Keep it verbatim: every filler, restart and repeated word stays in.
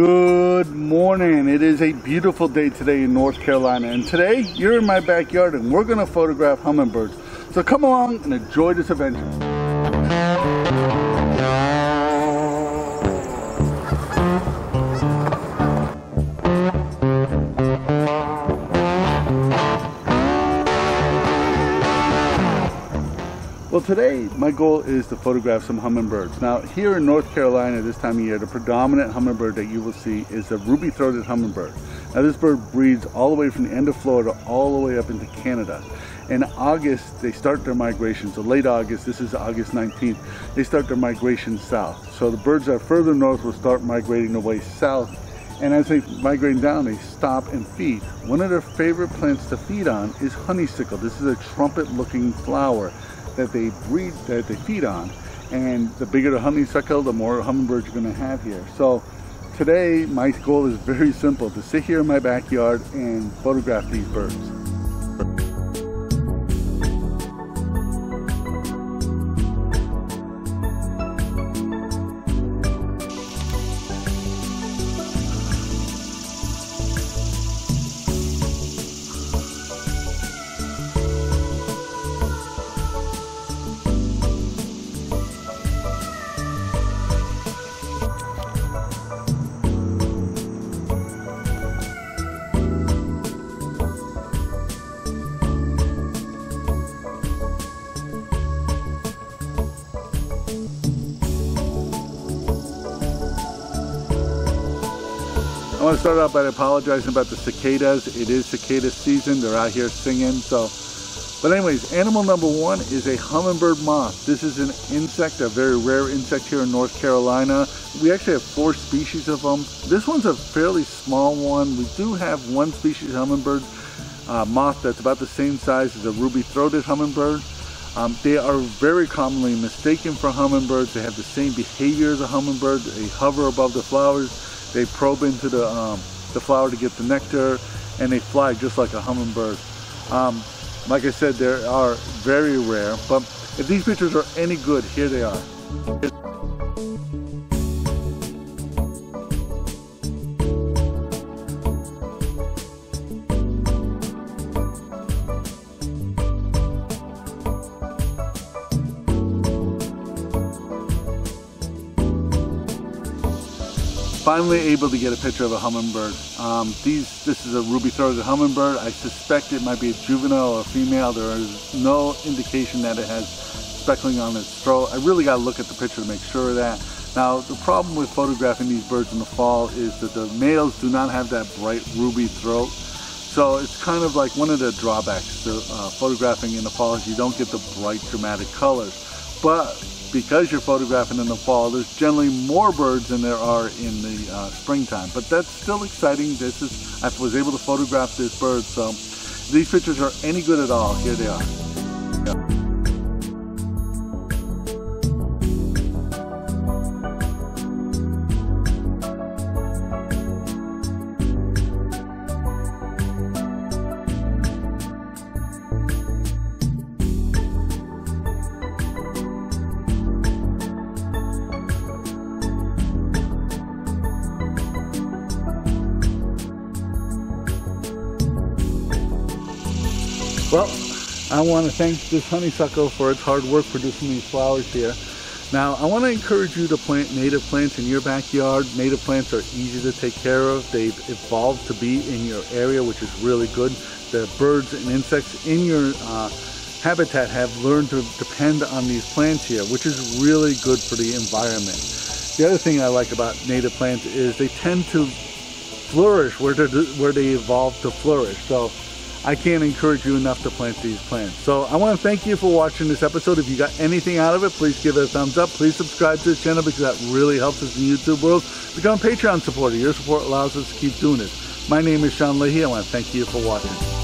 Good morning. It is a beautiful day today in North Carolina, and today you're in my backyard and we're going to photograph hummingbirds. So come along and enjoy this adventure. Well, today my goal is to photograph some hummingbirds. Now, here in North Carolina this time of year, the predominant hummingbird that you will see is the ruby-throated hummingbird. Now, this bird breeds all the way from the end of Florida all the way up into Canada. In August, they start their migration. So late August, this is August nineteenth, they start their migration south. So the birds that are further north will start migrating away south. And as they migrate down, they stop and feed. One of their favorite plants to feed on is honeysuckle. This is a trumpet-looking flower that they breed, that they feed on. And the bigger the honeysuckle, the more hummingbirds you're gonna have here. So today, my goal is very simple, to sit here in my backyard and photograph these birds. I want to start out by apologizing about the cicadas. It is cicada season. They're out here singing. So, but anyways, animal number one is a hummingbird moth. This is an insect, a very rare insect here in North Carolina. We actually have four species of them. This one's a fairly small one. We do have one species of hummingbird uh, moth that's about the same size as a ruby-throated hummingbird. Um, they are very commonly mistaken for hummingbirds. They have the same behavior as a hummingbird. They hover above the flowers. They probe into the, um, the flower to get the nectar, and they fly just like a hummingbird. Um, like I said, they are very rare, but if these pictures are any good, here they are. Finally able to get a picture of a hummingbird. Um, these, this is a ruby-throated hummingbird. I suspect it might be a juvenile or a female. There is no indication that it has speckling on its throat. I really gotta look at the picture to make sure of that. Now, the problem with photographing these birds in the fall is that the males do not have that bright ruby throat. So it's kind of like one of the drawbacks to uh, photographing in the fall is you don't get the bright, dramatic colors. But because you're photographing in the fall, there's generally more birds than there are in the uh, springtime. But that's still exciting. This is, I was able to photograph this bird, so if these pictures are any good at all, here they are. Yeah. Well, I want to thank this honeysuckle for its hard work producing these flowers here. Now, I want to encourage you to plant native plants in your backyard. Native plants are easy to take care of. They've evolved to be in your area, which is really good. The birds and insects in your uh, habitat have learned to depend on these plants here, which is really good for the environment. The other thing I like about native plants is they tend to flourish where, where they evolve to flourish. So I can't encourage you enough to plant these plants. So I want to thank you for watching this episode. If you got anything out of it, please give it a thumbs up. Please subscribe to this channel because that really helps us in the YouTube world. Become a Patreon supporter. Your support allows us to keep doing this. My name is Sean Leahy. I want to thank you for watching.